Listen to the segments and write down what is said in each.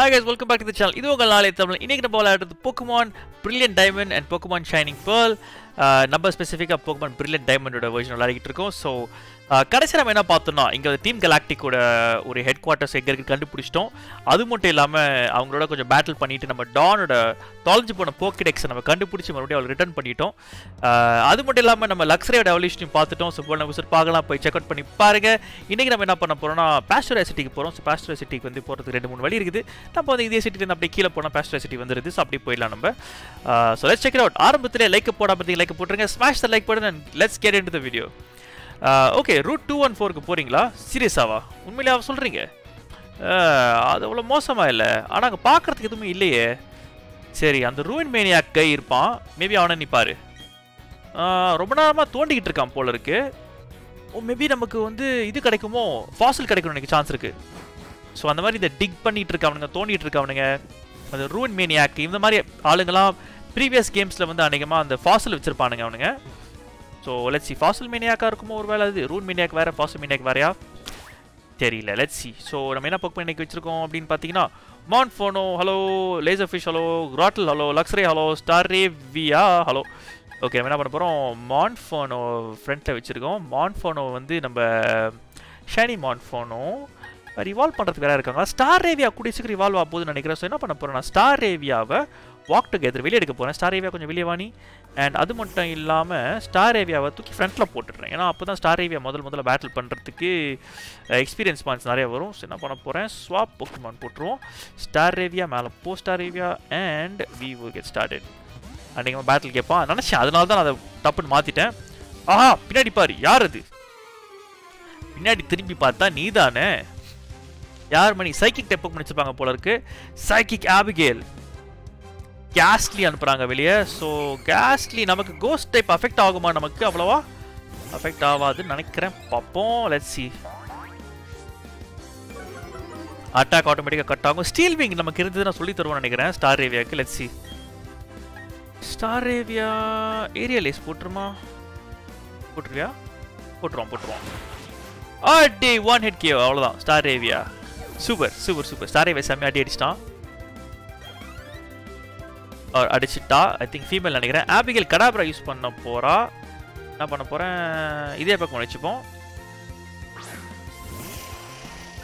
Hi guys, welcome back to the channel. Idu ungal naale tamil. Innekku nam polaradhu Pokemon Brilliant Diamond and Pokemon Shining Pearl. Number specific ah Pokemon Brilliant Diamond oda version olaikittu irukom. So கடைசி நம்ம என்ன பார்த்தோம்னா இங்கே team கலாக்டிக்கோட ஒரு head quarters எங்கே இருக்குது கண்டுபிடிச்சிட்டோம். அது மட்டும் இல்லாமல் அவங்களோட கொஞ்சம் பேட்டில் பண்ணிவிட்டு நம்ம டானோட தொலைஞ்சு போன போக்கிடெக்ஸை நம்ம கண்டுபிடிச்சி மறுபடியும் அவளை ரிட்டர்ன் பண்ணிட்டோம். அது மட்டும் இல்லாமல் நம்ம லக்ஸரியோட எவல்யூஷனையும் பார்த்துட்டோம். ஸோ போன விசிட் பார்க்கலாம், போய் செக் அவுட் பண்ணி பாருங்கள். இன்றைக்கி நம்ம என்ன பண்ண போகிறோம்னா பேஸ்டரைசிட்டிக்கு போகிறோம். ஸோ பேஸ்டரைசிட்டிக்கு வந்து போகிறதுக்கு 2-3 வழி இருக்குது. நம்ம வந்து இதே சிட்டிலேருந்து அப்படியே கீழே போனால் பேஸ்டரைசிட்டி வந்துடுது. ஸோ அப்படி போயிடலாம் நம்ம. So let's check it out. ஆரம்பத்திலே லைக் போடாமல் பார்த்தீங்க, லைக் போட்டுருங்க, smash the like button and let's get into the video. Okay, route 214க்கு போகிறீங்களா? சீரியஸாவா? உண்மையிலே அவ சொல்கிறீங்க? அது அவ்வளோ மோசமாக இல்லை, ஆனால் அங்கே பார்க்குறதுக்கு எதுவுமே இல்லையே. சரி, அந்த ரூயின் மேனியாக் கை இருப்பான், மேபி அவனை நிற்பார். ரொம்ப நேரமாக தோண்டிக்கிட்டு இருக்கான் போல இருக்கு. ஓ, மேபி நமக்கு வந்து இது கிடைக்குமோ, ஃபாசில் கிடைக்கணும் எனக்கு சான்ஸ் இருக்குது. ஸோ அந்த மாதிரி இதை டிக் பண்ணிகிட்டு இருக்கானுங்க, தோண்டிகிட்டு இருக்கானுங்க. அந்த ரூயின் மேனியாக் இந்த மாதிரி ஆளுங்களாம் ப்ரீவியஸ் கேம்ஸில் வந்து அநேகமாக அந்த ஃபாசில் வச்சுருப்பானுங்க அவனுங்க. ஸோ லெட்ஸ் சி, ஃபாசில் மேனியாக்காக இருக்குமோ ஒரு வேலை, அது ரூன் மேனியாக் வேறு, ஃபாசில் மேனியாக் வேறையா தெரியல. Let's see. ஸோ நம்ம என்ன போக்மேன் இன்னைக்கு வச்சுருக்கோம் அப்படின்னு பார்த்தீங்கன்னா Monferno hello, laser fish hello, Grotle hello, Luxray hello, Staravia hello. Okay, நம்ம என்ன பண்ண போகிறோம், மான் ஃபோனோ ஃப்ரெண்டில் வச்சுருக்கோம். மான் ஃபோனோ வந்து நம்ம ஷேனி மான் ஃபோனோ ரிவால்வ் பண்ணுறதுக்கு வேறு இருக்காங்க. ஸ்டாரேவியா கூட சீக்கிரம் ரிவால்வ் ஆக போகுதுன்னு நினைக்கிறேன். ஸோ என்ன பண்ண போகிறோம், நான் ஸ்டாரேவியாவை வாக் டுகெதர் வெளியே எடுக்க போகிறேன். ஸ்டாரேவியா கொஞ்சம் வெளியே வாணி. அண்ட் அது மட்டும் இல்லாமல் ஸ்டாரேவியாவை தூக்கி ஃப்ரண்ட்டில் போட்டுடுறேன். ஏன்னா அப்போ தான் ஸ்டாரேவியா முதல்ல பேட்டில் பண்ணுறதுக்கு எக்ஸ்பீரியன்ஸ் பாயிண்ட்ஸ் நிறையா வரும். ஸோ என்ன பண்ண போகிறேன், ஸ்வாப் போக்குமான் போட்டுருவோம். ஸ்டாரேவியா மேலே போ Staravia, and we will get started. அன்றைக்கு பேட்டில் கேட்பான் நினச்சேன், அதனால தான் நான் அதை தப்புன்னு மாற்றிட்டேன். ஆஹா, பின்னாடி பாரு, யார் அது? பின்னாடி திரும்பி பார்த்தா நீ தானே. யார் மணி? சைக்கிக் டெப்போக்கு முடிச்சிருப்பாங்க போல இருக்கு. சைக்கிக் ஆபிகேல் கேஸ்ட்லி அனுப்புகிறாங்க வெளியே. ஸோ கேஸ்ட்லி நமக்கு கோஸ்ட் டைப் அஃபெக்ட் ஆகுமா? நமக்கு அவ்வளோவா அஃபெக்ட் ஆகாதுன்னு நினைக்கிறேன், பார்ப்போம். Let's see. அட்டாக் ஆட்டோமேட்டிக்காக கட் ஆகும். ஸ்டீல் விங் நமக்கு இருந்தது, நான் சொல்லி தருவோம்னு நினைக்கிறேன் ஸ்டாரேவியாவுக்கு. Let's see, Staravia aerial ace போட்டுருமா? போட்டுருவியா? போட்டுருவோம். ஆ டே, ஒன் ஹெட் கே, அவ்வளோதான். ஸ்டாரேவியா சூப்பர் சூப்பர் சூப்பர். ஸ்டாரேவியா செம்மையாக அடி அடிச்சிட்டான், அடிச்சுட்டா. ஐ திங்க் ஃபீமேல் நினைக்கிறேன். ஆபிகேல் கடாப்ரா யூஸ் பண்ண போகிறா. என்ன பண்ண போகிறேன், இதே பக்கம் வச்சுப்போம்.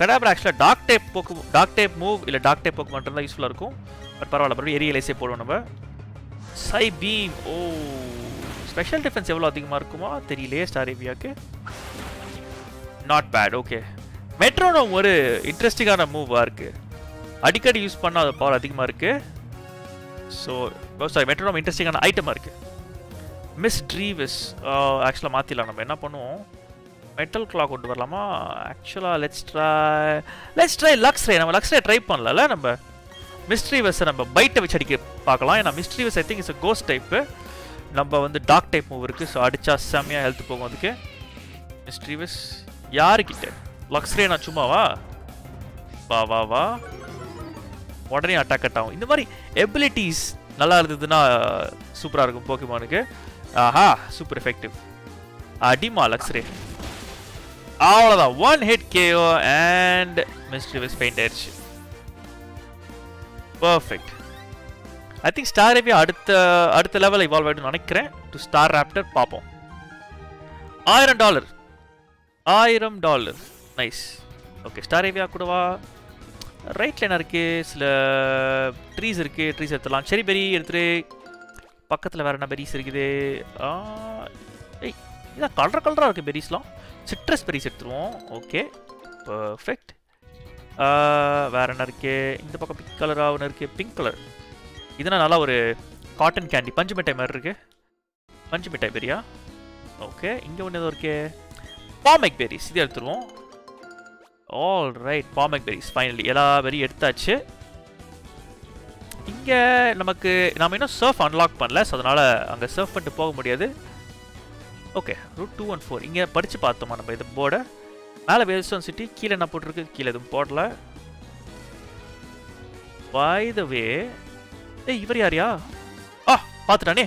கடாப்ரா ஆக்சுவலாக டாக் டைப் போக்கு, டாக் டைப் மூவ் இல்லை டாக் டைப் போக்கு மட்டும்தான் யூஸ்ஃபுல்லாக இருக்கும். பட் பரவாயில்ல, மறுபடியும் எரியலைஸே போடுவோம் நம்ம. Psybeam. ஓ, ஸ்பெஷல் டிஃபென்ஸ் எவ்வளோ அதிகமாக இருக்குமா தெரியலையே ஸ்டாரேவியாவுக்கு. Not bad. ஓகே, மெட்ரோனோம் ஒரு இன்ட்ரெஸ்டிங்கான மூவாக இருக்குது, அடிக்கடி யூஸ் பண்ணால் அது பவர் அதிகமாக இருக்குது. ஸோ சாரி, மெட்ரோனாம் இன்ட்ரெஸ்டிங்கான ஐட்டமாக இருக்குது. மிஸ் ட்ரீவிஸ் ஆக்சுவலாக மாற்றிடலாம். நம்ம என்ன பண்ணுவோம், மெட்டல் கிளாக் கொண்டு வரலாமா? ஆக்சுவலாக லெட்ஸ் ட்ரை லக்ஸரே. நம்ம லக்ஸரே ட்ரை பண்ணல, நம்ம மிஸ்ட்ரீவஸை நம்ம பைட்டை வச்சு அடிக்க பார்க்கலாம். ஏன்னா Misdreavus I think is ghost type, நம்ம வந்து டாக் டைப் மூவ் இருக்குது. ஸோ அடித்தா செம்மையாக ஹெல்த் போகும் அதுக்கு. மிஸ்ட்ரீவஸ் யாருக்கிட்ட? லக்ஸரே. நான் சும்மாவா? வா வா வா, உடனே அட்டாக் கட் ஆகும். இந்த மாதிரி எபிலிட்டிஸ் நல்லா இருந்ததுன்னா சூப்பராக இருக்கும் போக்கிமானுக்கு. ஆஹா, சூப்பர் எஃபெக்டிவ். அடிமா லக்ஸரே, அவ்வளோதான். One hit KO and Misdreavus faint ஆயிடுச்சு. பர்ஃபெக்ட். ஐ திங்க் ஸ்டாரேவியா அடுத்த லெவலில் இவால்வ் ஆகிடும்னு நினைக்கிறேன். டு ஸ்டார் ராப்டர் பார்ப்போம். $1000 $1000. நைஸ். ஓகே, ஸ்டாரேவியா கூடவா? ரைட்டில் என்ன இருக்குது, சில ட்ரீஸ் இருக்குது, ட்ரீஸ் எடுத்துடலாம். சரி, பெரி எடுத்துகிட்டு பக்கத்தில் வேறு என்ன பெரிஸ் இருக்குது? ஏய், இதான் கலராக இருக்குது பெரிஸ்லாம். சிட்ரஸ் பெரிஸ் எடுத்துருவோம். Okay, perfect. வேறு என்ன இருக்குது? இந்த பக்கம் பிங்க் கலராக ஒன்று இருக்குது, பிங்க் கலர். இதுனா நல்லா ஒரு காட்டன் கேண்டி பஞ்சு மிட்டாய் மாதிரி இருக்குது. பஞ்சு மிட்டாய் பெரியா? ஓகே, இங்கே ஒன்று எதுவும் இருக்குது, பாமைக் பெரிஸ். இது எடுத்துருவோம். All right, Pomeg berries finally எல்லா பெரியும் எடுத்தாச்சு. இங்கே நமக்கு நம்ம இன்னும் சர்ஃப் அன்லாக் பண்ணல, ஸோ அதனால் அங்கே சர்ஃப் பண்ணிட்டு போக முடியாது. ஓகே, ரூட் 214 இங்கே படித்து பார்த்தோமா நம்ம இது போர்டை. மேலே வேல்ஸ்டோன் சிட்டி, கீழே என்ன போட்டிருக்கு? கீழே எதுவும் போடல. பை த வே, ஏய் இவர் யாரியா? ஆ, பார்த்துட்டானே.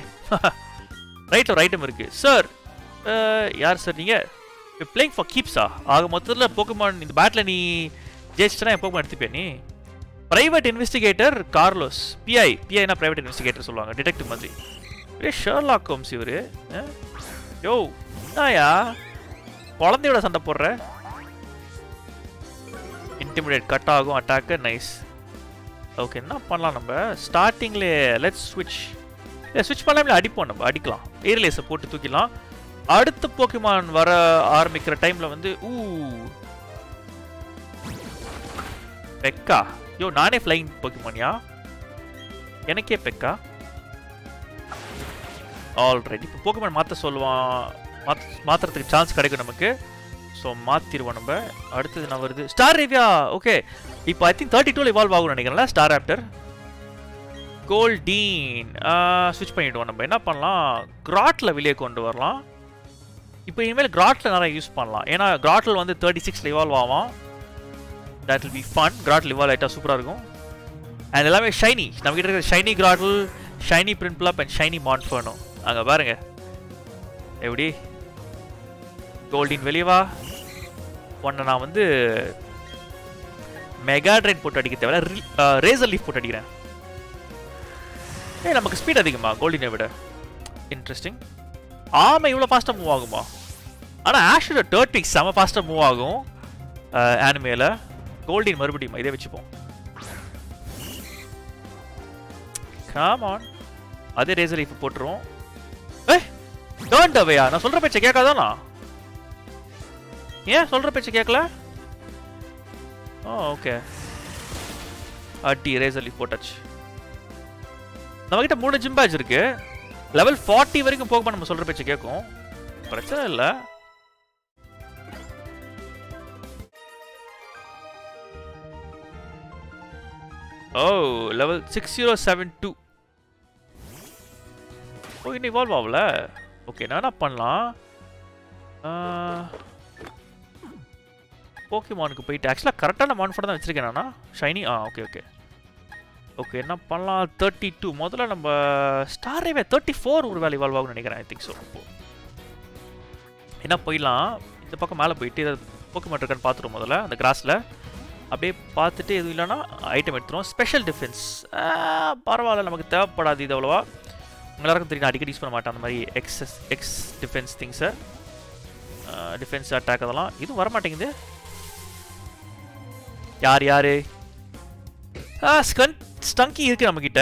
ரைட், ஒரு ஐட்டம் இருக்குது. சார் யார் சார் நீங்கள்? இப்போ பிளேயிங் ஃபார் கீப்ஸா? ஆக மொத்தத்தில் போக்குமான் இந்த பேட்டில் நீ ஜெயிச்சிட்டனா என் போக்குமான் எடுத்துப்பேன் நீ. பிரைவேட் இன்வெஸ்டிகேட்டர் கார்லோஸ் பிஐ பிஐனா பிரைவேட் இன்வெஸ்டிகேட்டர் சொல்லுவாங்க, டிடெக்டிவ் மாதிரி. ஒரே ஷர்லாக் ஹோம்ஸ் இவர். யோ நாயா குழந்தையோட சண்டை போடுற. இன்டிமிடேட் கட் ஆகும் அட்டாக்கு. நைஸ். ஓகே என்ன பண்ணலாம் நம்ம ஸ்டார்டிங்லேயே? லெட்ஸ் ஸ்விட்ச். ஸ்விட்ச் பண்ணலாம்ல, அடிப்போம் நம்ம, அடிக்கலாம். ஏர்லேஸை போட்டு தூக்கிடலாம். அடுத்த போக்கிமான் வர ஆரம்பிக்கிற டைமில் வந்து ஊ பெக்கா. யோ நானே ஃப்ளைங் போக்கிமானியா, எனக்கே பெக்கா. ஆல்ரைட், இப்போ போக்கிமான் மாற்ற சொல்லுவான், மாற்றுறதுக்கு சான்ஸ் கிடைக்கும் நமக்கு. ஸோ மாற்றிடுவோம் நம்ம. அடுத்தது நான் வருது ஸ்டாரேவியா. ஓகே இப்போ ஐ திங்க் 32 இவால்வ் ஆகும்னு நினைக்கிறேன். ஸ்டார் ஆப்டர் கோல்டீன் ஸ்விட்ச் பண்ணிவிடுவோம் நம்ம. என்ன பண்ணலாம்? கிராட்டில் வெளியே கொண்டு வரலாம். இப்போ இனிமேல் கிராட்டில் நிறையா யூஸ் பண்ணலாம். ஏன்னா கிராட்டில் வந்து 36 இவால்வ் ஆகும். That will be fun. Grotle evolve ஆகிட்டா சூப்பராக இருக்கும். அண்ட் எல்லாமே ஷைனி. நம்மகிட்ட இருக்கிற shiny Grotle, shiny Prinplup and shiny மான்ஃபர்னும். அங்கே பாருங்க எப்படி கோல்டின் வெளியவா. ஒன்றை நான் வந்து மெகா ட்ரெயின் போட்டு அடிக்க தேவையில்ல, ரேசர் லீஃப் போட்டு அடிக்கிறேன். ஏ நமக்கு ஸ்பீட் அதிகமா கோல்டினை விட. இன்ட்ரெஸ்டிங். ஆமாம் இவ்வளோ ஃபாஸ்ட்டாக மூவ் ஆகுமா? ஆனால் ஆஷோட டர்ட்விக்ஸ் செம ஃபாஸ்ட்டாக மூவ் ஆகும் ஆனிமேல. கோல்டின் மறுபடியும் இதே வச்சுப்போம். காமான் அதே ரேசர் லீஃப் போட்டுருவோம். ஏ டர்ன் அவையா? நான் சொல்கிற பேச்சை கேட்காதானா? ஏன் சொல்கிற பேச்சு கேட்கல? ஆ ஓகே அட்டி ரேசர்லி போட்டாச்சு. நம்மக்கிட்ட 3 ஜிம் பேட்ச் இருக்குது. லெவல் 40 வரைக்கும் போக நம்ம சொல்கிற பேச்சு கேட்கும், பிரச்சனை இல்லை. Oh level 6072. ஓ இன்னும் இவால்வ் ஆகல. ஓகே நான் என்ன பண்ணலாம்? போக்கிமானுக்கு போயிட்டு ஆக்சுவலாக கரெக்டான மான்ஃபோன் தான் வச்சுருக்கேன் நானா. ஷைனி ஆ ஓகே ஓகே ஓகே என்ன பண்ணலாம்? 32 முதல்ல நம்ம ஸ்டாரேவே 34 ஒரு வேலை இவால்வ் ஆகும்னு நினைக்கிறேன். I think so. என்ன போயிடலாம் இந்த பக்கம் மேலே போயிட்டு ஏதாவது போக்கிமான் இருக்கான்னு பார்த்துருவோம் முதல்ல அந்த கிராஸில். அப்படியே பார்த்துட்டு எதுவும் இல்லைன்னா ஐட்டம் எடுத்துருவோம். ஸ்பெஷல் டிஃபென்ஸ் பரவாயில்ல, நமக்கு தேவைப்படாது இது அவ்வளோவா. உங்களுக்கும் தெரியும் நான் அடிக்கடி யூஸ் பண்ண மாட்டேன் அந்த மாதிரி எக்ஸ் டிஃபென்ஸ் திங்ஸை. டிஃபென்ஸ் அட்டாக் அதெல்லாம் இதுவும் வரமாட்டேங்குது. யார் யார் ஸ்டங்கி இருக்கு நம்மக்கிட்ட.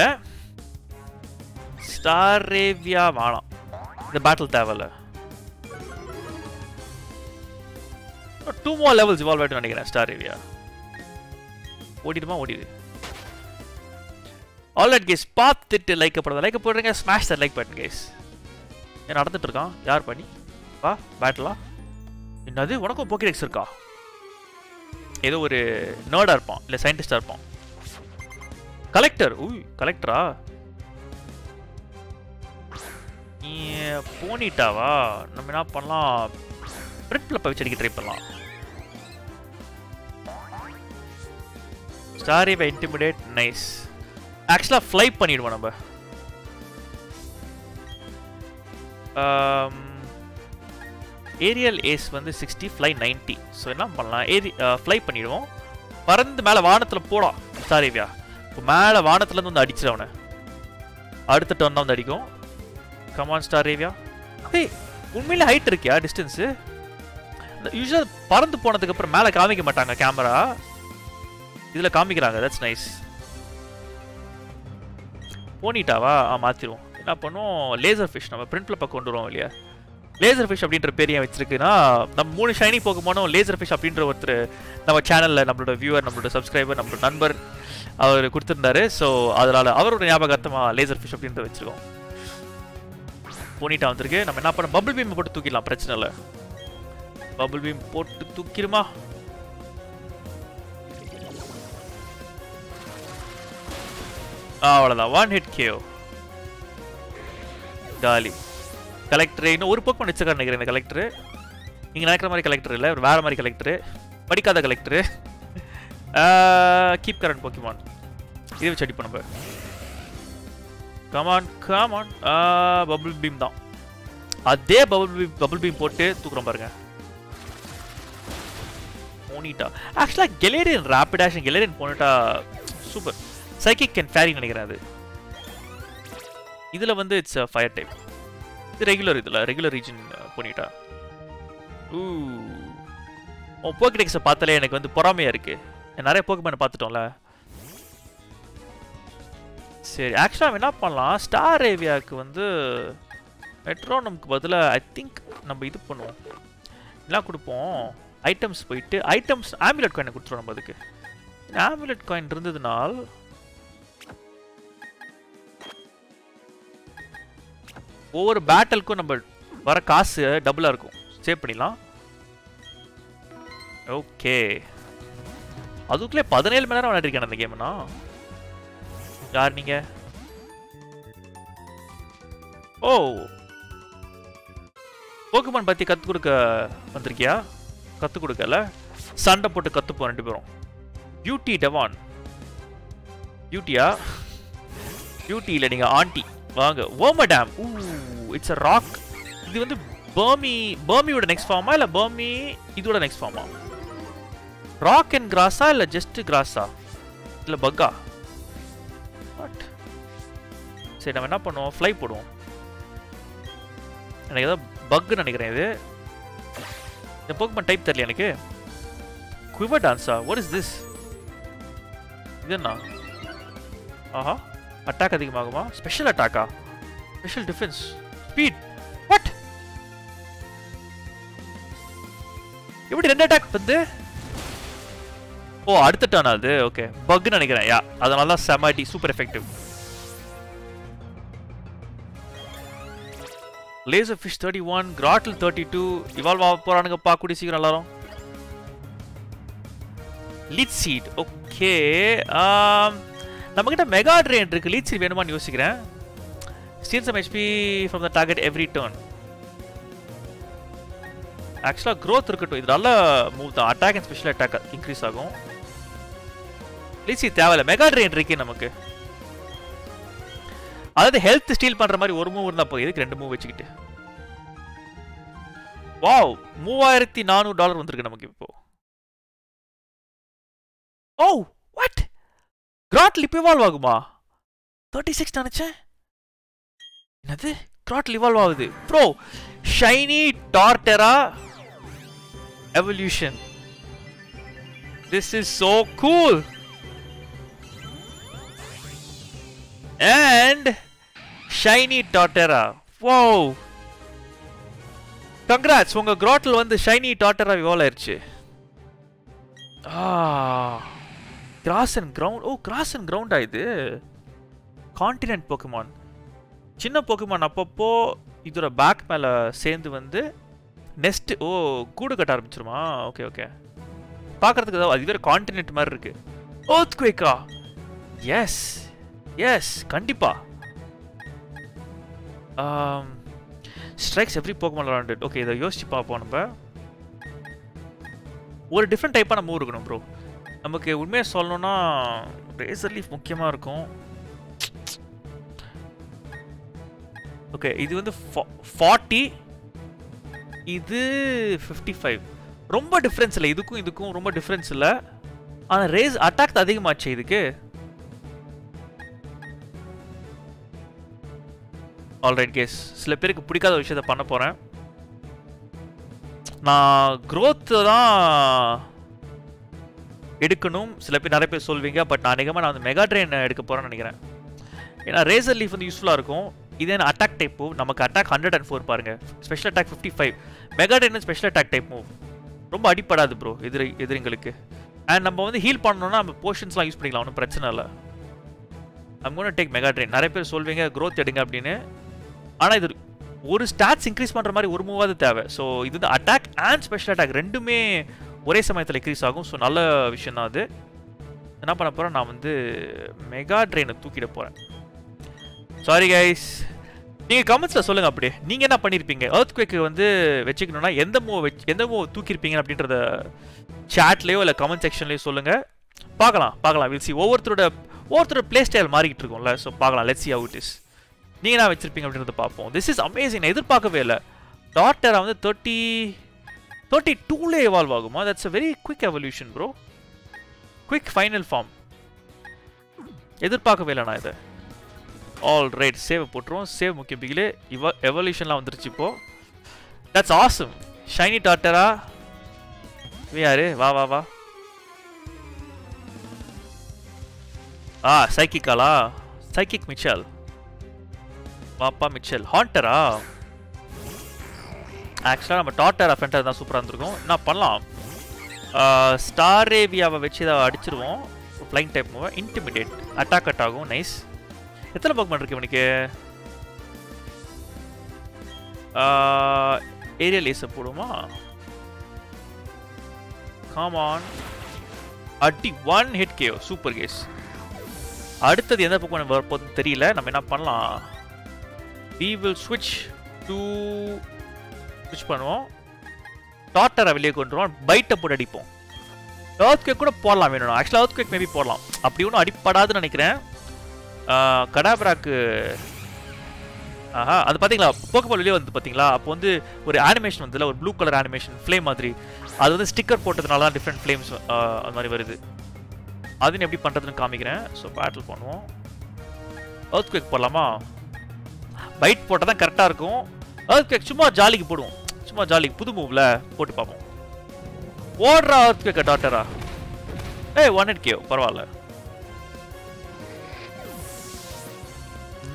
ஸ்டாரேவியா வாழாம், இந்த பேட்டில் தேவையில்ல. 2 மோர் லெவல்ஸ் இவால்வ் ஆகிட்டு நினைக்கிறேன். ஸ்டாரேவியா ஓடிடுமா? ஓடிடு. ஆல்ரைட் கேஸ், பார்த்துட்டு லைக் போடுறது, லைக் போடுறீங்க, smash that like button guys. ஏன் நடந்துட்டு இருக்கான் யார் பண்ணி வா பேட்டிலா? என்னது உனக்கும் போக்கிடெக்ஸ் இருக்கா? ஏதோ ஒரு நர்டாக இருப்பான் இல்லை சயின்டிஸ்டாக இருப்பான். கலெக்டர். உய் கலெக்டரா? நீ போனிட்டாவா? நம்ம என்ன பண்ணலாம்? பிரிட்ப்ளப்பை வச்சு அடிக்க ட்ரை பண்ணலாம். ஸ்டாரேவை இன்டிமிடேட். நைஸ். ஆக்சுவலாக ஃப்ளை பண்ணிடுவோம் நம்ம. ஏரியல் ஏஸ் வந்து 60, ஃப்ளை 90. ஸோ என்ன பண்ணலாம்? ஃப்ளை பண்ணிடுவோம். பறந்து மேலே வானத்தில் போலாம் ஸ்டாரேவியா. இப்போ மேலே வானத்துலேருந்து வந்து அடிச்சிடும் அவனை. அடுத்த டர்ன் தான் வந்து அடிக்கும். Come on Staravia. ஏய் உண்மையிலே ஹைட் இருக்கியா? டிஸ்டன்ஸு யூஸ்வலாக பறந்து போனதுக்கப்புறம் மேலே காமிக்க மாட்டாங்க கேமரா, இதில் காமிக்கிறாங்க. That's nice. போனிட்டாவா? ஆ மாற்றிடுவோம். என்ன பண்ணுவோம்? லேசர் ஃபிஷ் நம்ம பிரிண்ட்டில் பக்கம் கொண்டு வருவோம் இல்லையா. லேசர் ஃபிஷ் அப்படின்ற பேர் ஏன் வச்சிருக்குன்னா, நம்ம 3 ஷைனி போக்குமானும் லேசர் ஃபிஷ் அப்படின்ற ஒருத்தர் நம்ம சேனலில் நம்மளோட வியூவர், நம்மளோட சப்ஸ்கிரைபர், நம்மளோட நண்பர் அவர் கொடுத்துருந்தாரு. ஸோ அதனால் அவரோட ஞாபகார்த்தமாக லேசர் ஃபிஷ் அப்படின்ற வச்சுருக்கோம். போனிட்டா வந்துருக்கு. நம்ம என்ன பண்ண? பபுள் பீம் போட்டு தூக்கிடலாம், பிரச்சனை இல்லை. பபுள் பீம் போட்டு தூக்கிடுமா? அவ்வளோதான், ஒன் ஹிட் கேவ் காலி. கலெக்டர் இன்னும் ஒரு போக்கிமான் வச்சுக்கான்னு நினைக்கிறேன். இந்த கலெக்டரு நீங்கள் நினைக்கிற மாதிரி கலெக்டர் இல்லை, வேறு மாதிரி கலெக்டரு, படிக்காத கலெக்டரு. கீப் கரண்ட் போக்கிமான் இதை வச்சு அடிப்போம் நம்ம. Come on come on. பபுள் பீம் தான், அதே பபுள் பீம் போட்டு தூக்குறோம் பாருங்க. போனிட்டா ஆக்சுவலாக Galarian Rapidash, Galarian Ponyta super. Psychic and ஃபேரின்னு நினைக்கிறேன் அது. இதில் வந்து இட்ஸ் ஃபயர் டைப். இது ரெகுலர், இதில் ரெகுலர் ரீஜன் போனிட்டா. ஊ உன் போக்கிடெக்ஸை பார்த்தாலே எனக்கு வந்து பொறாமையாக இருக்குது. நிறைய போக்குமேனை பார்த்துட்டோம்ல. சரி, ஆக்சுவலாக நம்ம என்ன பண்ணலாம், ஸ்டாரேவியாவுக்கு வந்து மெட்ரோ நமக்கு பதிலாக ஐ திங்க் நம்ம இது பண்ணுவோம். எல்லாம் கொடுப்போம் ஐட்டம்ஸ் போயிட்டு ஐட்டம்ஸ் ஆம்புலட் காயினை கொடுத்துருவோம். நம்ம அதுக்கு ஆம்புலட் காயின் இருந்ததுனால் ஒவ்வொரு பேட்டலுக்கும் நம்ம வர காசு டபுளாக இருக்கும். சேவ் பண்ணிடலாம். ஓகே, அதுக்குள்ளே 17 மணி நேரம் விளையாடிருக்கேன் அந்த கேம்னா. யார் நீங்கள்? ஓ, போக்குமான் பற்றி கற்றுக் கொடுக்க வந்திருக்கியா? கற்றுக் கொடுக்கல, சண்டை போட்டு கற்றுப்போம் ரெண்டு பேரும். Beauty Devon. பியூட்டியா? பியூட்டி இல்லை, நீங்கள் ஆண்டி. வாங்க, ஓம டேம். ஊ, இட்ஸ் அ ராக். இது வந்து பர்மி, பர்மியோட நெக்ஸ்ட் ஃபார்மா இல்லை பர்மி இதோட நெக்ஸ்ட் ஃபார்மா? ராக் அண்ட் கிராஸா இல்லை ஜஸ்ட் கிராஸா இல்லை பக்கா? சரி, நம்ம என்ன பண்ணுவோம், ஃப்ளை போடுவோம். எனக்கு ஏதாவது பக்குன்னு நினைக்கிறேன். இது இந்த போக்குமான் டைப் தெரியல எனக்கு. குவிவர் டான்ஸா? What is this? இது என்ன? ஆஹா, அட்டாக் அதிகமாகுமா? ஸ்பெஷல் அட்டாக்கா? Special defence speed? வாட்? எப்படி ரெண்டு அட்டாக் வந்து? ஓ, அடுத்த டர்ன் அது. ஓகே, பக்குன்னு நினைக்கிறேன். யா, அதனால தான் செமாடி super effective. Laser fish 31, Grotle 32. Evolve ஆக போகிறானுங்க பார்க்க சீக்கிரம் எல்லாரும். Leech seed. ஓகே, நம்மக்கிட்ட மெகா ட்ரெயின் இருக்குது. லீட் சீட் வேணுமான்னு யோசிக்கிறேன். Steal some HP from the target every turn. ஆக்சுவலாக க்ரோத் இருக்கட்டும், இது நல்ல மூவ் தான். Attack and special attack increase ஆகும். லீட் சீட் தேவையில்லை, மெகா ட்ரெயின் இருக்குது நமக்கு. அதாவது ஹெல்த் ஸ்டீல் பண்ற மாதிரி ஒரு மூவ் இருந்தால் போய் இதுக்கு ரெண்டு மூவ் வச்சுக்கிட்டு. வாவ், $3400 வந்திருக்கு நமக்கு இப்போ. ஓ, வாட்? கிராட்டில் இப்போ இவால்வ் ஆகுமா? 36 நினைச்சேன். என்னது, கிராட்டில் இவால்வ் ஆகுது? Bro, shiny Torterra evolution. This is so cool. And shiny Torterra. Wow! Congrats, unga Grotle vandu shiny Torterra evolve airchu. Ah, grass and ground. Oh, grass and ground ah idu. Continent Pokemon. Chinna Pokemon appappo idura back mela sendu vandu nest. Oh, koodu katta aarambichiruma. Okay, okay. Paakradhukku adhu vera continent mari irukku. Earthquake ah? Yes. Yes, கண்டிப்பாக. Strikes every Pokemon விளாண்டு. Okay, இதை யோசிச்சு பார்ப்போம். நம்ம ஒரு different டைப்பான move இருக்கணும் bro. நமக்கு உண்மையாக சொல்லணும்னா ரேசர் லீஃப் முக்கியமாக இருக்கும். ஓகே, இது வந்து 40, இது 55. ரொம்ப டிஃப்ரென்ஸ் இல்லை, இதுக்கும் இதுக்கும் ரொம்ப டிஃப்ரென்ஸ் இல்லை. ஆனால் ரேஸ் அட்டாக் தான் அதிகமாச்சு இதுக்கு. ஆல்ரைட் கேஸ், சில பேருக்கு பிடிக்காத விஷயத்த பண்ண போகிறேன். நான் க்ரோத்து தான் எடுக்கணும் சில பேர், நிறைய பேர் சொல்வீங்க. பட் நான் அதிகமாக நான் வந்து மெகா ட்ரெயின் எடுக்க போகிறேன்னு நினைக்கிறேன். ஏன்னா ரேசர் லீஃப் வந்து யூஸ்ஃபுல்லாக இருக்கும். இதே அட்டாக் டைப் மூவ். நமக்கு அட்டாக் 104 பாருங்கள், special attack 55. Mega drain special attack type move ரொம்ப அடிப்படாது ப்ரோ எதிரிங்களுக்கு. அண்ட் நம்ம வந்து ஹீல் பண்ணணும்னா நம்ம போஷன்ஸ்லாம் யூஸ் பண்ணிக்கலாம், ஒன்றும் பிரச்சனை இல்லை. I'm going to take mega drain. நிறைய பேர் சொல்வீங்க க்ரோத் எடுங்க அப்படின்னு. ஆனால் இது ஒரு ஸ்டாட்ஸ் இன்க்ரீஸ் பண்ணுற மாதிரி ஒரு மூவாவது தேவை. ஸோ இது வந்து அட்டாக் அண்ட் ஸ்பெஷல் அட்டாக் ரெண்டுமே ஒரே சமயத்தில் இன்க்ரீஸ் ஆகும். ஸோ நல்ல விஷயம் தான் அது. என்ன பண்ண போகிறேன், நான் வந்து மெகா ட்ரெயினை தூக்கிட போகிறேன். சாரி கைஸ், நீங்கள் கமெண்ட்ஸில் சொல்லுங்கள் அப்படியே நீங்கள் என்ன பண்ணியிருப்பீங்க. ஏர்த் குவேக்கு வந்து வச்சுக்கணுன்னா எந்த மூவ் தூக்கியிருப்பீங்க அப்படின்றத சேட்லேயோ இல்லை கமெண்ட் செக்ஷன்லேயோ சொல்லுங்கள். பார்க்கலாம் வில் சி. ஒவ்வொருத்தரோட பிளே ஸ்டைல் மாறிக்கிட்டு இருக்கும்ல. ஸோ பார்க்கலாம், let's see how it is. நீங்கள் என்ன வச்சுருப்பீங்க அப்படின்றத பார்ப்போம். திஸ் இஸ் அமேசிங், நான் எதிர்பார்க்கவே இல்லை. டாட்டரை வந்து 32லே எவால்வ் ஆகுமா? That's a very quick evolution bro. Quick final form. எதிர்பார்க்கவே இல்லை நான் இதை. ஆல் ரைட், சேவ் போட்டுருவோம். சேவ் முக்கிய பிகிலே. எவல்யூஷன்லாம் வந்துருச்சு இப்போ. That's awesome. ஷைனி டாட்டரா யாரு? வா வா வா. ஆ சைக்கிக்காலா? Psychic Mitchell. பாப்பா மிச்சல் ஹாண்டரா? ஆக்சுவலாக நம்ம டாட்டரா ஃபெண்டர் தான் சூப்பராக இருந்திருக்கும். என்ன பண்ணலாம்? ஸ்டாரேவியாவை வச்சு இதை அடிச்சிருவோம். Flying type move, intimidate, attack அட் ஆகும். நைஸ். எத்தனை பாக்மெண்ட் இருக்கு இவனுக்கு? ஏரியா லேச போடுவோமா? காமான் அடி, one hit cave, super guys. அடுத்தது எந்த பக்கம் வரப்போதுன்னு தெரியல. நம்ம என்ன பண்ணலாம்? வி வில் ஸ்விட்ச் டு ஸ்விட்ச் பண்ணுவோம். டாட்டரை வெளியே கொண்டுருவோம். பைட்டை போட்டு அடிப்போம். எர்த் கேக் கூட போடலாம் வேணும். ஆக்சுவலாக எர்த் கேக் மேபி போடலாம். அப்படி ஒன்றும் அடிப்படாதுன்னு நினைக்கிறேன். கடாபராக்கு ஆஹா, அது பார்த்தீங்களா? போக்கபால் வெளியே வந்து பார்த்தீங்களா? அப்போ வந்து ஒரு ஆனிமேஷன் வந்ததில்ல, ஒரு ப்ளூ கலர் அனிமேஷன் ஃப்ளேம் மாதிரி. அது வந்து ஸ்டிக்கர் போட்டதுனால தான் டிஃப்ரெண்ட் ஃப்ளேம்ஸ் அது மாதிரி வருது. அதுன்னு எப்படி பண்ணுறதுன்னு காமிக்கிறேன். ஸோ பேட்டில் பண்ணுவோம். எர்த் கேக் போடலாமா? பைட் போட்டால் தான் கரெக்டாக இருக்கும். எர்த் கேக் சும்மா ஜாலிக்கு போடுவோம். சும்மா ஜாலிக்கு புது மூவில் போட்டு பார்ப்போம். ஓடுறா எர்த் கேக்க டாட்டரா. ஏய், ஒன் ஹிட் கேவ், பரவாயில்ல.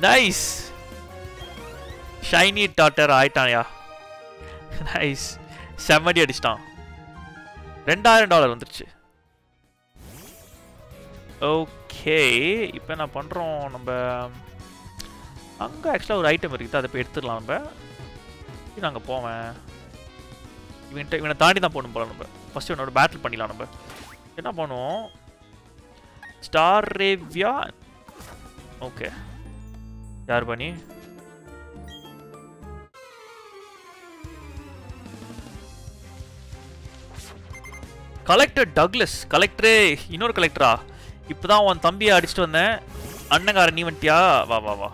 நைஸ். ஷைனி டாட்டர் ஆயிட்டான்யா. நைஸ். செம்மடி அடிச்சிட்டான். $2000 வந்துருச்சு. ஓகே, இப்போ என்ன பண்ணுறோம்? நம்ம அங்கே ஆக்சுவலாக ஒரு ஐட்டம் இருக்குது, அதை போய் எடுத்துடலாம். நம்ம இது நாங்கள் போவேன். இவனை தாண்டி தான் போகணும் போல. நம்ம ஃபஸ்ட்டு இவனோட பேட்டில் பண்ணிடலாம். நம்ம என்ன பண்ணுவோம்? ஸ்டாரேவியா. ஓகே, யார் பண்ணி? Collector Douglas. கலெக்டரே, இன்னொரு கலெக்டரா? இப்போ தான் உன் தம்பியை அடிச்சுட்டு வந்தேன். அண்ணங்காரன் நீ வந்துட்டியா? வா வா வா.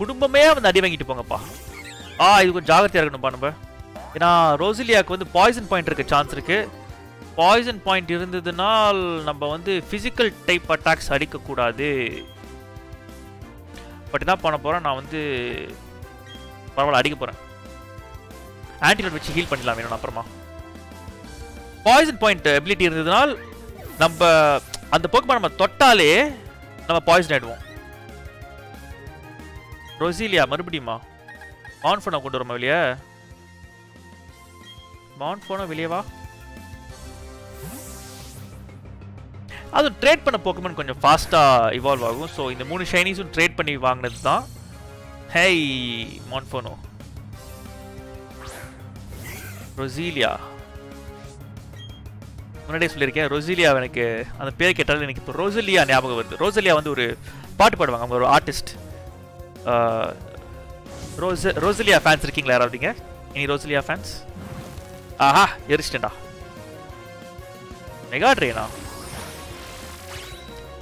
குடும்பமே வந்து அடி வாங்கிட்டு போங்கப்பா. ஆ, இது கொஞ்சம் ஜாகிரதையாக இருக்கணும்ப்பா நம்ம. ஏன்னா ரோசிலியாவுக்கு வந்து பாய்சன் பாயிண்ட் இருக்க சான்ஸ் இருக்குது. பாய்சன் பாயிண்ட் இருந்ததுனால் நம்ம வந்து ஃபிசிக்கல் டைப் அட்டாக்ஸ் அடிக்கக்கூடாது. பட் என்ன பண்ண போகிறேன் நான் வந்து, பரவாயில்ல அடிக்க போகிறேன். ஆன்டிடோட் வச்சு ஹீல் பண்ணிடலாம் வேணும். அப்புறமா பாய்சன் பாயிண்ட் எபிலிட்டி இருந்ததுனால் நம்ம அந்த போக்குமான் நம்ம தொட்டாலே நம்ம பாய்சன் ஆகிடுவோம். ரோசிலியா மறுபடியுமா? ஆன் ஃபோனை கொண்டு வரமா வெளியே? ஆன் ஃபோனை வெளியேவா? அது ட்ரேட் பண்ண போக்குமான் கொஞ்சம் ஃபாஸ்ட்டாக இவால்வ் ஆகும். ஸோ இந்த 3 ஷைனிஸும் ட்ரேட் பண்ணி வாங்கினது தான். ஹேய் மான்ஃபோனோ. ரோசிலியா முன்னாடியே சொல்லியிருக்கேன். ரோசிலியா எனக்கு அந்த பேர் கேட்டாலும் எனக்கு இப்போ ரோசிலியா ஞாபகம் வருது. ரோசிலியா வந்து ஒரு பாட்டு பாடுவாங்க, அவங்க ஒரு ஆர்டிஸ்ட். ரோசிலியா ஃபேன்ஸ் இருக்கீங்களா யாராவதுங்க? இனி ரோசிலியா ஃபேன்ஸ்? ஆஹா, எரிச்சிட்டா. மெகா ட்ரெயினா?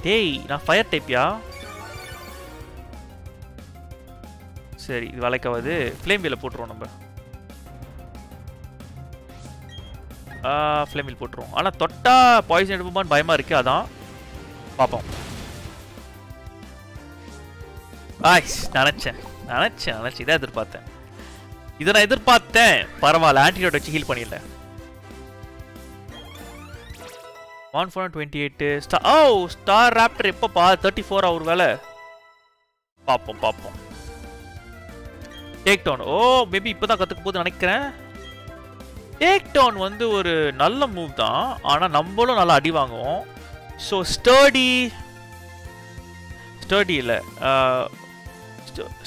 டேய், நான் ஃபயர் டைப்பியா? சரி, இது வளைக்காவது. ஃப்ளேம் வீல போட்டுருவோம். நம்ம ஃப்ளேம் வீல் போட்டுருவோம். ஆனால் தொட்டா பாய்சன் எடுப்போமான்னு பயமாக இருக்குது. அதான் பார்ப்போம். ஆய்ஸ், நினச்சேன். இதான் எதிர்பார்த்தேன். இதை நான் எதிர்பார்த்தேன். பரவாயில்ல, ஆன்டிடோட் வச்சு ஹீல் பண்ணிடல. 128 ஸ்டார். ஓ, ஸ்டார் ராப்டர் எப்போப்பா? 34 ஒரு வேலை. பார்ப்போம். Take down. ஓ, மேபி இப்போ தான் கற்றுக்க போது நினைக்கிறேன். டேக் டவுன் வந்து ஒரு நல்ல மூவ் தான். ஆனால் நம்மளும் நல்லா அடி வாங்குவோம். ஸோ ஸ்டர்டி இல்லை,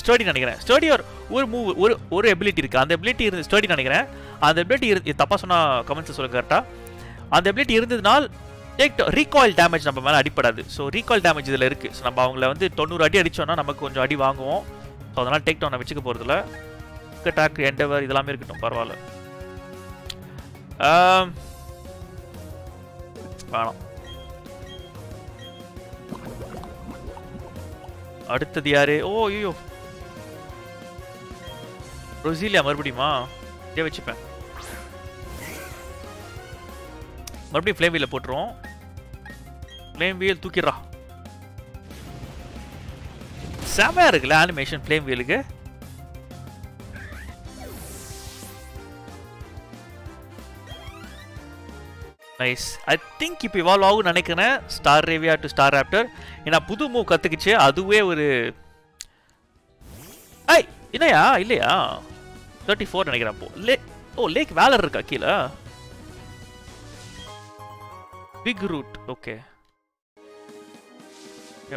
ஸ்டர்டி நினைக்கிறேன். ஸ்டர்டி ஒரு மூவ், ஒரு எபிலிட்டி இருக்குது. அந்த எபிலிட்டி இருந்து ஸ்டர்டி நினைக்கிறேன். அந்த எபிலிட்டி இருந்து, தப்பாக சொன்னால் கமெண்ட்ஸை சொல்லுங்க கரெக்டாக. அந்த எபிலிட்டி இருந்ததுனால் ரீகால் டேமேஜ் நம்ம மேலே அடிப்படாது. ஸோ ரீகால் டேமேஜ் இதில் இருக்குது. ஸோ நம்ம அவங்கள வந்து 90 அடி அடித்தோன்னா நமக்கு கொஞ்சம் அடி வாங்குவோம். ஸோ அதனால் டேக் டவுன் வச்சுக்க போகிறதுல அட்டாக் எண்டவர் இதெல்லாமே இருக்கட்டும். பரவாயில்ல, வேணாம். அடுத்தது யாரு? ஓ ஐயோ, ரோசிலியா மறுபடியுமா? இதே வச்சுப்பேன். மறுபடியும் ஃப்ளேம் வீலில் போட்டுருவோம். ஃப்ளேம் வீல் தூக்கிடுறா. செமையா இருக்குல்ல அனிமேஷன் ஃப்ளேம் வீலுக்கு. நைஸ். ஐ திங்க் இப்போ இவால்வ் ஆகும் நினைக்கிறேன் ஸ்டாரேவியா டு ஸ்டார் ராப்டர். ஏன்னா புது மூவ் கத்துக்கிச்சு அதுவே ஒரு ஐ இல்லையா இல்லையா 34 நினைக்கிறேன். அப்போ லே ஓ லேக் வேலர் இருக்கா கீழே பிக் ரூட். ஓகே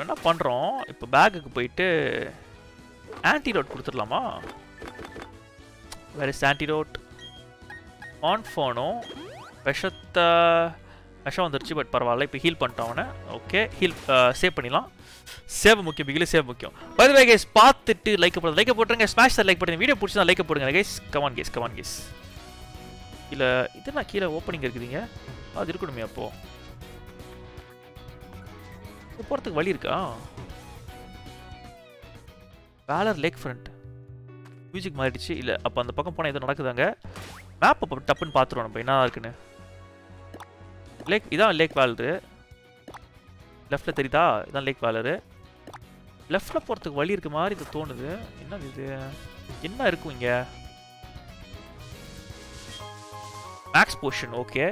என்ன பண்ணுறோம் இப்போ பேக்குக்கு போயிட்டு ஆன்டிடோட் கொடுத்துடலாமா? வேறு ஆன்டிடோட் ஆன் ஃபோனும் விஷத்தை விஷம் வந்துருச்சு பட் பரவாயில்ல இப்போ ஹீல் பண்ணிட்டோம் அவனை. ஓகே ஹீல் சேவ் பண்ணிடலாம். சேவ் முக்கியம் பிகில் சேவ் முக்கியம். பை கைஸ் பார்த்துட்டு லைக் போடுறது லைக் போட்டுருங்க. ஸ்மாஷ் சார் லைக் பண்ணுங்க. வீடியோ பிடிச்சா லைக் போடுங்க guys. Come on guys come on guys. இல்லை இதுனா கீழே ஓப்பனிங் இருக்குதுங்க அது இருக்கணுமே. அப்போது போறதுக்கு வழி இருக்கா? வேலர் லேக் ஃப்ரண்ட் மியூசிக் மாறிடுச்சு. இல்லை அப்போ அந்த பக்கம் போனால் எதுவும் நடக்குதாங்க. மேப் அப்போ டப்புன்னு பார்த்துருவோம் நம்ம என்ன இருக்குன்னு. லேக் இதான் லேக் வேலரு. லெஃப்டில் தெரியுதா? இதான் லேக் வேலரு. லெஃப்டில் போகிறதுக்கு வழி இருக்க மாதிரி இது தோணுது. என்ன இது என்ன இருக்கும் இங்கே? Max potion. ஓகே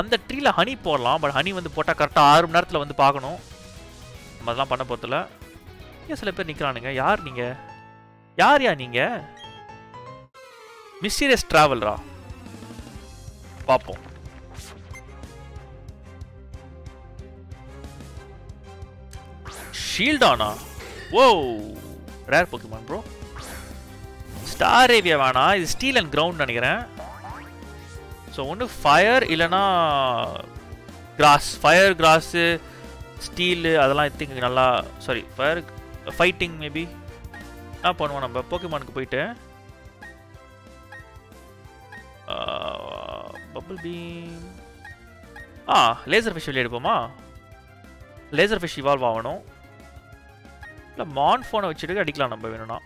அந்த ட்ரீயில் ஹனி போடலாம். பட் ஹனி வந்து போட்டால் கரெக்டாக 6 மணி நேரத்தில் வந்து பார்க்கணும். நம்ம அதெல்லாம் பண்ண போகிறதில்ல. ஏன் சில பேர் நிற்கிறானுங்க? யார் நீங்கள்? யார் நீங்கள்? மிஸ்டீரியஸ் ட்ராவல்ரா? பார்ப்போம். ஷீல்டானா? ஓ ரேர் போக்குமான் ப்ரோ. ஸ்டாரேவியா வேணா. இது ஸ்டீல் அண்ட் கிரவுண்ட் நினைக்கிறேன். ஸோ ஒன்று ஃபயர் இல்லைன்னா கிராஸ். ஃபயர் கிராஸு ஸ்டீலு அதெல்லாம் எத்திங்க நல்லா. Sorry fire fighting maybe. என்ன பண்ணுவோம் நம்ம போக்கிமானுக்கு போயிட்டு பபுள் பீம் லேசர் ஃபிஷ் விளையாடுப்போமா? லேசர் ஃபிஷ் இவால்வ் ஆகணும். இல்லை மான் ஃபோனை வச்சுட்டு அடிக்கலாம் நம்ம வேணும்னா.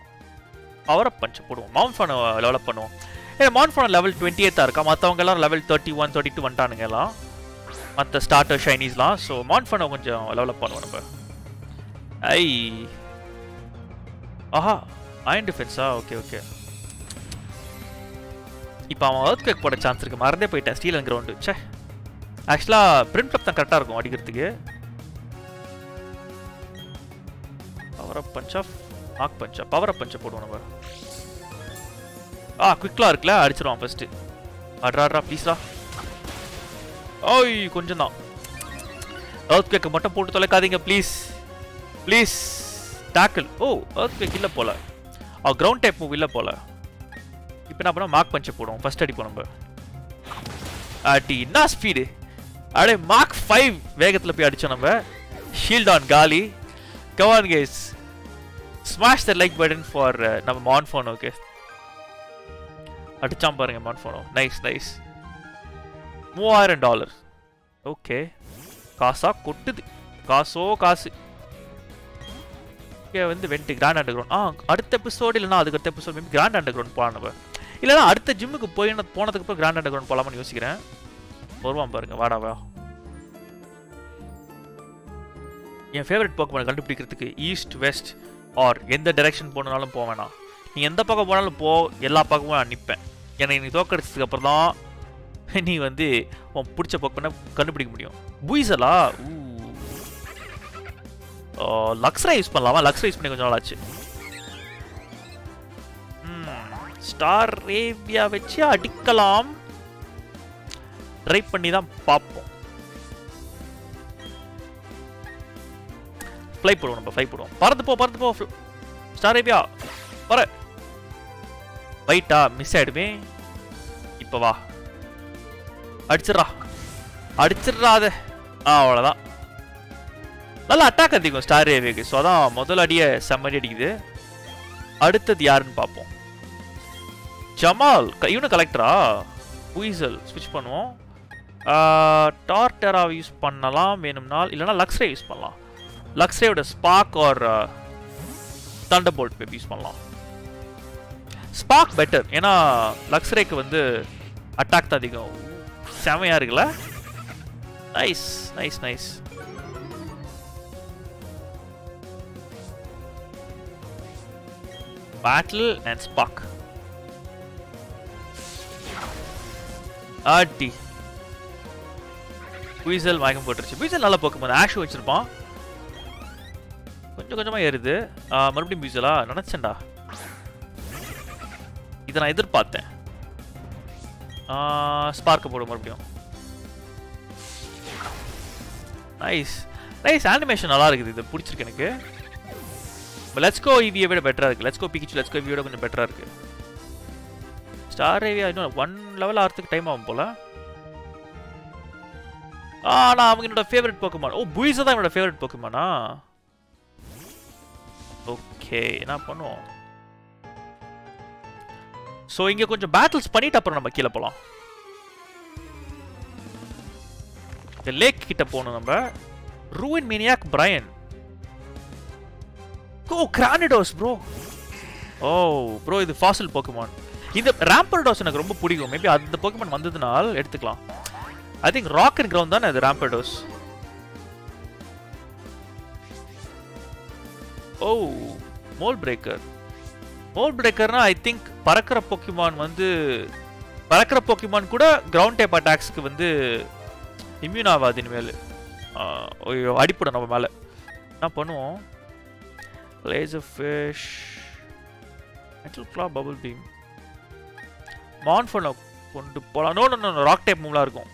பவர் அப் பஞ்சு போடுவோம். மான் ஃபோனை டெவலப் பண்ணுவோம். ஏன்னா மான்ஃபோன் லெவல் 28 இருக்கா. மற்றவங்க எல்லாம் லெவல் 31, 32 வந்துட்டானுங்க எல்லாம் மற்ற ஸ்டார்டர் ஷைனிஸ்லாம். ஸோ மான்ஃபோனை கொஞ்சம் லெவலப் பண்ணுவோம் நம்ம. ஐ ஆஹா அயன் டிஃபென்ஸா? Okay okay. இப்போ அவன் அர்த் கேக் போட சான்ஸ் இருக்குது. மறந்தே போயிட்டேன். ஸ்டீல் அண்ட் கிரவுண்டு சே ஆக்சுவலாக பிரிண்ட் அப் தான் கரெக்டாக இருக்கும் அடிக்கிறதுக்கு. பவர் அப் பஞ்சா மாக் பஞ்சா பவர் அப் பஞ்சா போடுவோம் நம்ம. குவிக்லாம் இருக்குல்ல அடிச்சிடுவான் ஃபர்ஸ்ட்டு. அட்ராட்ரா ப்ளீஸ்ரா. ஓய் கொஞ்சம் தான் அர்த் கேக்கு மட்டும் போட்டு தொலைக்காதீங்க please please. Tackle. O earthquake இல்லை போல். கிரவுண்ட் டைப் மூவ் இல்லை போல். இப்போ என்ன பண்ணோம்? மார்க் பஞ்சை போடுவோம். ஃபஸ்ட் அடிப்போம் நம்ம. அடி என்ன ஸ்பீடு அடே. மார்க் 5 வேகத்தில் போய் அடித்தோம் நம்ம. ஷீல்ட் ஆன் காலி. Gawan case smash the like button for நம்ம மான் ஃபோன். ஓகே அடிச்சான் பாருங்க மான் ஃபோனோ. Nice nice. $3000. ஓகே காசா கொட்டுது. காசோ காசு. இங்கே வந்து வெண்ட்டு கிராண்ட் அண்டர் கிரவுண்ட். அடுத்த எபிசோடு இல்லைனா அதுக்கடுத்த episode maybe grand under ground போகலாம் நம்ம. இல்லைனா அடுத்த ஜிம்முக்கு போனதுக்கப்புறம் கிராண்ட் அண்டர் கிரவுண்ட் போகலாமான்னு யோசிக்கிறேன். வருவான் பாருங்க வாடாவா. என் ஃபேவரட் போக்குமான கண்டுபிடிக்கிறதுக்கு ஈஸ்ட் வெஸ்ட் ஆர் எந்த டைரெக்ஷன் போனாலும் போவேனா. நீ எந்த பக்கம் போனாலும் போ, எல்லா பக்கமும் நான் நிற்பேன். ஏன்னா நீ தோக்கடிச்சதுக்கு அப்புறம் தான் நீ வந்து உன் பிடிச்ச பக்கம் கண்டுபிடிக்க முடியும். புய்சலா? லக்ஸ்ரா யூஸ் பண்ணலாமா? லக்ஸ்ரா யூஸ் பண்ணி கொஞ்சம் நாளாச்சு. ஸ்டாரேவியா வச்சு அடிக்கலாம். ட்ரை பண்ணி தான் பார்ப்போம். ஃப்ளை போடுவோம் நம்ம. ஃப்ளை போடுவோம். பறந்து போ ஸ்டாரேவியா வர. பைட்டா மிஸ் ஆயிடுவேன். இப்போ வா அடிச்சிடறா. அது அவ்வளோதான். நல்லா அட்டாக் அதிகம் ஸ்டாரேவியாக்கு. ஸோ அதான் முதல் அடியை செம்மடி அடிக்குது. அடுத்தது யாருன்னு பார்ப்போம். ஜமால் இவனு கலெக்டரா? புய்சல் ஸ்விட்ச் பண்ணுவோம். டார்டெராவை யூஸ் பண்ணலாம் வேணும்னால். இல்லைனா லக்ஸ்ரே யூஸ் பண்ணலாம். லக்ஸ்ரேயோட spark or thunderbolt maybe use பண்ணலாம். Spark better. ஏன்னா லக்ஸ்ரேக்கு வந்து அட்டாக் தான் அதிகம். செமையா இருக்குல்ல? Nice nice nice. Battle and Spark. Addi. Weasel Magum போட்றச்சு. Weasel நல்ல Pokémon. Ash வச்சிருப்பான். கொஞ்சம் கொஞ்சமா ஏறுது. மறுபடியும் Weasel-ஆ நினைச்சேன்டா. இத நான் எதிர்பார்த்தேன். ஸ்பார்க் போடு மறுபடியும். நைஸ். நைஸ் அனிமேஷன் நல்லா இருக்குது. இது பிடிச்சிருக்கு எனக்கு. Let's go EV விட பெட்டரா இருக்கு. Let's go Pikachu, Let's go EV விட கொஞ்சம் பெட்டரா இருக்கு. Staravia இன்னும் 1 லெவல் ஆறதுக்கு டைம் ஆகும் போல. நான் அவங்க என்னோட ஃபேவரட் Pokémon. ஓ Buiza தான் என்னோட ஃபேவரட் Pokémon-ஆ. ஓகே, என்ன பண்ணுவோம்? சோ இங்க கொஞ்சம் பேட்டில்ஸ் பண்ணிட்டு அப்புறம் நம்ம கீழ போலாம். இந்த லேக் கிட்ட போணும் நம்ம. Ruin Maniac Brian. Oh, Cranidos, bro. Oh, bro, இது fossil Pokemon. இந்த Rampardos எனக்கு ரொம்ப பிடிக்கும். மேபி அந்த Pokemon வந்ததனால எடுத்துக்கலாம். I think rock and ground தான இது Rampardos. Oh, Mold Breaker. Mold Breaker-னா I think பறக்குற Pokemon வந்து பறக்குற Pokemon கூட ground type attacks-க்கு வந்து immune ஆவாது இனிமேல். ஐயோ அடிபடும் நம்ம மேல. நான் பண்ணுவோம். Laser Fish, Metal Claw, Bubble Beam, Monfona கொண்டு போலாம். No no no rock type மூவ்லாம் இருக்கும்.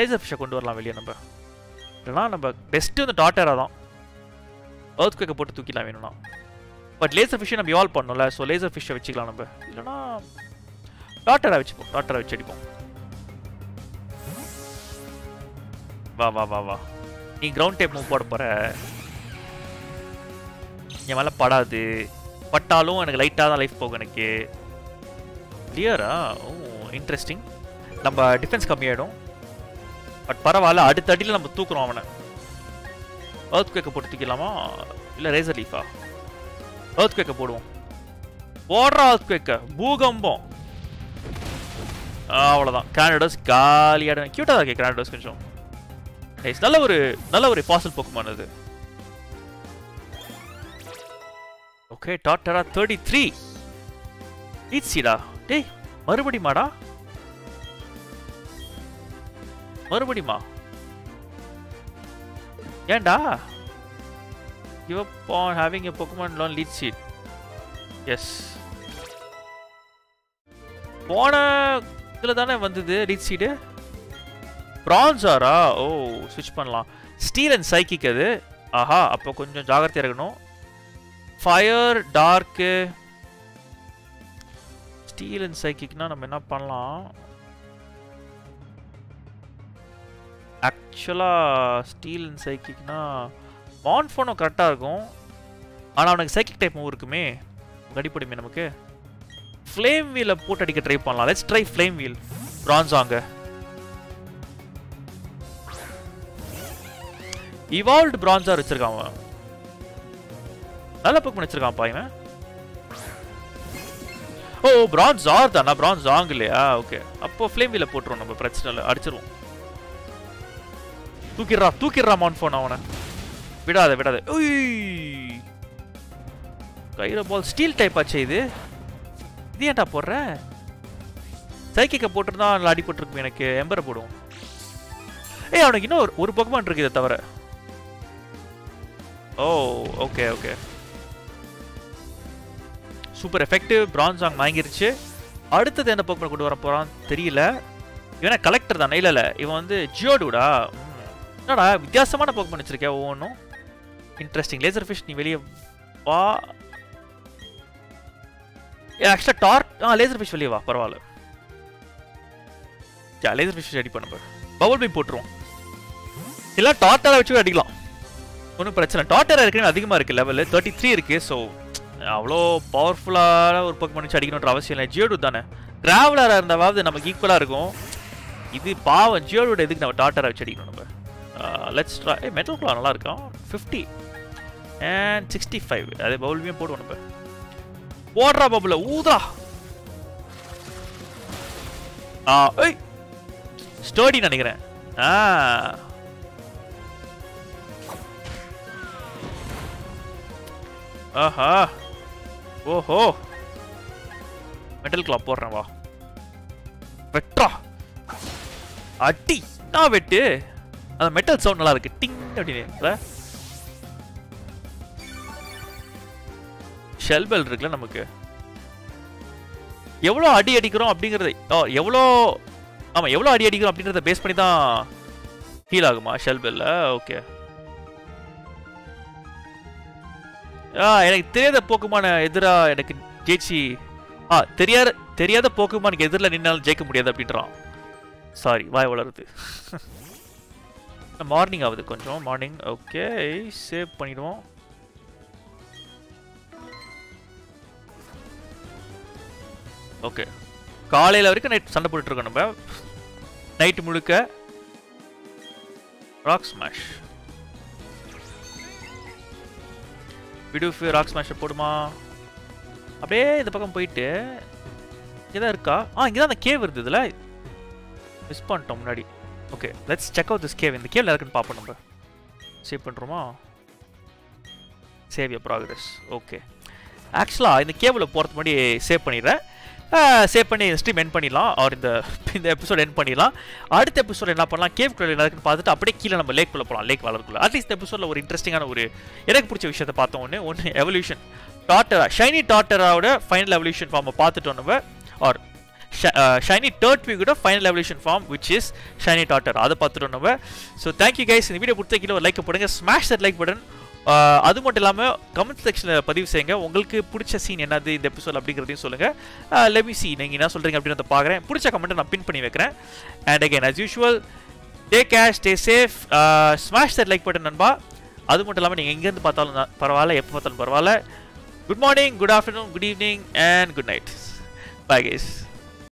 Laser Fish கொண்டு வரலாம் வெளிய நம்ம. இல்லனா நம்ம பெஸ்ட் இந்த Torterra தான். Earthquake போட்டு தூக்கிலாம் வேணும்னா. பட் Laser Fish நம்ம evolve பண்ணோம்ல. சோ Laser Fish வெச்சிக்கலாம் நம்ம. இல்லனா Torterra வெச்சிப்போம். Torterra வெச்சி அடிப்போம். வா வா வா வா. நீ கிரவுண்ட் டைப் மூவ் போட போற. என் மேலே படாது, பட்டாலும் எனக்கு லைட்டாக தான் லைஃப் போகும் எனக்கு. கிளியரா? ஓ இன்ட்ரெஸ்டிங். நம்ம டிஃபென்ஸ் கம்மியாகிடும், பட் பரவாயில்ல. அடுத்த அடியில் நம்ம தூக்குறோம் அவனை. Earthquake போட்டு தூக்கலாமா? இல்லை ரேசர் லீஃபா? Earthquake போடுவோம். போடுறா Earthquake, பூகம்பம். அவ்வளோதான். Cranidos காலியாக கியூட்டாக தான் இருக்கு. Cranidos கொஞ்சம் நல்ல ஒரு ஃபாசல் Pokemon அது. Okay, Torterra 33. It's Sida. Hey, marubadi maada. Marubadi ma. Yanda. Give up on having a Pokemon learn lead seed. Yes. Pona idla thana vandhudu lead seed. Bronzor ah. Oh, switch pannalam. Steel and psychic adu. Aha, appo konjam jagrathai irukanum. Fire, Dark, Steel and Psychic ना नम्मे ना पन्ना actually Steel and Psychic ना Monfona कट्टा रखूं आना उनके Psychic type move रख में गड़ी पड़ी में नमके Flame Wheel अब पोटा डिके try पन्ना let's try Flame Wheel Bronze आंगे evolved Bronze आ रिचर काम है நல்ல Pokemon வச்சிருக்கான் பாய்மே. ஓ Bronzor தானா? Bronzong இல்லையா? ஓகே அப்போ Flame Wheel போட்றோம் நம்ம, பிரச்சனை இல்லை, அடிச்சிருவோம். தூக்கிடுறா தூக்கிடுறா Monfona அவனை. விடாத விடாத. உய் கைரோ பால் ஸ்டீல் டைப் ஆச்சு இது. இது ஏன்டா போடுற? சைக்கிக்கை போட்டிருந்தா நல்லா அடிபட்டுருக்கும் எனக்கு. எம்பரை போடுவோம். ஏய் அவனுக்கு இன்னும் ஒரு Pokemon இருக்கு இதை தவிர. ஓ okay okay. Super effective. Bronzong வாங்கிருச்சு. அடுத்தது என்ன Pokemon கொண்டு வர போறான் தெரியல. இவனா கலெக்டர் தானே? இல்ல இல்ல இவன் வந்து ஜியோடூடா. என்னடா வித்தியாசமான Pokemon வச்சிருக்கே ஒவ்வொன்றும். இன்ட்ரெஸ்டிங். லேசர் ஃபிஷ் நீ வெளியே வா. ஆக்சுவலா லேசர் ஃபிஷ் வெளியே வா, பரவாயில்ல. லேசர் ஃபிஷ் ரெடி பண்ண பாரு. பபுள் பீம் போட்டுருவோம். இல்ல Torterra வச்சு அடிக்கலாம், ஒன்றும் பிரச்சனை. Torterra இருக்குன்னு அதிகமாக இருக்கு, லெவல் 33 இருக்கு. ஸோ அவ்வளோ பவர்ஃபுல்லான ஒரு Pokemon வச்சு அடிக்கணுன்ற அவசியம் இல்லை. ஜியோடு தானே ட்ராவலராக இருந்தாவது நமக்கு ஈக்குவலாக இருக்கும். இது பாவம் ஜியோடு, எதுக்கு நம்ம Torterra வச்சு அடிக்கணும் நம்ம. Let's try. மெட்டல் குளா நல்லா இருக்கான். 50 and 65. அதே பவுலுமே போடுவோம் நம்ம. போடுறா பவுல ஊதா. ஏய் ஸ்டோடி நினைக்கிறேன். ஆஹா ஓஹோ மெட்டல் கிளாப் போடுறேன் வா வெட்டா அடி நான் வெட்டு அந்த மெட்டல் சவுண்ட் நல்லா இருக்கு டிங் அப்படினே ஷெல் பெல் இருக்குல நமக்கு எவ்வளோ அடி அடிக்கிறோம் அப்படிங்கிறது எவ்வளோ ஆமாம் எவ்வளோ அடி அடிக்கிறோம் அப்படிங்கிறத பேஸ் பண்ணி தான் ஹீல் ஆகுமா ஷெல் பெல்ல ஓகே எனக்கு தெரியாத போக்குமான எதிராக எனக்கு ஜெயிச்சி தெரியாத போக்குமானுக்கு எதிரில் நின்னாலும் ஜெயிக்க முடியாது அப்படின்றான் சாரி வாய் வளருது மார்னிங் ஆகுது கொஞ்சம் மார்னிங் ஓகே சேவ் பண்ணிடுவோம் ஓகே காலையில் வரைக்கும் நைட் சண்டை போட்டுருக்கோம் நம்ம நைட்டு முழுக்க ராக் ஸ்மாஷ் விடுஃபு ராக் ஸ்மாஷை போடுமா அப்படியே இந்த பக்கம் போயிட்டு இங்கே தான் இருக்கா இங்கே தான் அந்த கேவ் இருந்ததுல மிஸ் பண்ணிட்டோம் முன்னாடி okay let's check out this cave இந்த கேவில் இருக்குன்னு பார்ப்போம் நம்ம சேவ் பண்ணுறோமா சேவ் யுவர் ப்ராக்ரஸ் ஓகே ஆக்சுவலாக இந்த கேவில் போகிறது முன்னாடி சேவ் பண்ணிடுறேன் சேவ் பண்ணி ஸ்ட்ரீம் என் பண்ணிடலாம் அவர் இந்த எபிசோட் என் பண்ணிடலாம் அடுத்த எபிசோட் என்ன பண்ணலாம் கேவ் குள்ள என்ன இருக்குன்னு பார்த்துட்டு அப்படியே கீழே நம்ம லேக்குள்ளே போகலாம் லேக் வளர்க்குள்ள அட்லீஸ்ட் இந்த எபிசோடில் ஒரு இன்ட்ரெஸ்டிங்கான ஒரு எனக்கு பிடிச்ச விஷயத்தை பார்த்தோம் ஒன்று எவல்யூஷன் டார்டரா ஷைனி டார்டராவோட ஃபைனல் எவல்யூஷன் ஃபார்மை பார்த்துட்டோம் நம்ம ஆர் ஷைனி டர்ட்வியோட final evolution form which is shiny Torterra அதை பார்த்துட்டோம் நம்ம ஸோ தேங்க்யூ கைஸ் இந்த வீடியோ பிடிச்ச கீழே ஒரு லைக் போடுங்க ஸ்மாஷ் தட் லைக் பட்டன் அது மட்டும் இல்லாமல் கமெண்ட் செக்ஷனில் பதிவு செய்யுங்க உங்களுக்கு பிடிச்ச சீன் என்னது இந்த எபிசோட் அப்படிங்கிறதையும் சொல்லுங்கள் லெட் மீ சீ நீங்கள் என்ன சொல்கிறீங்க அப்படின்னு பார்க்குறேன் பிடிச்ச கமெண்ட்டை நான் பின் பண்ணி வைக்கிறேன் and again as usual day cash stay safe smash that like button நண்பா அது மட்டும் இல்லாமல் நீங்கள் எங்கேருந்து பார்த்தாலும் பரவாயில்ல எப்போ பார்த்தாலும் பரவாயில்ல good morning good afternoon good evening and good night bye guys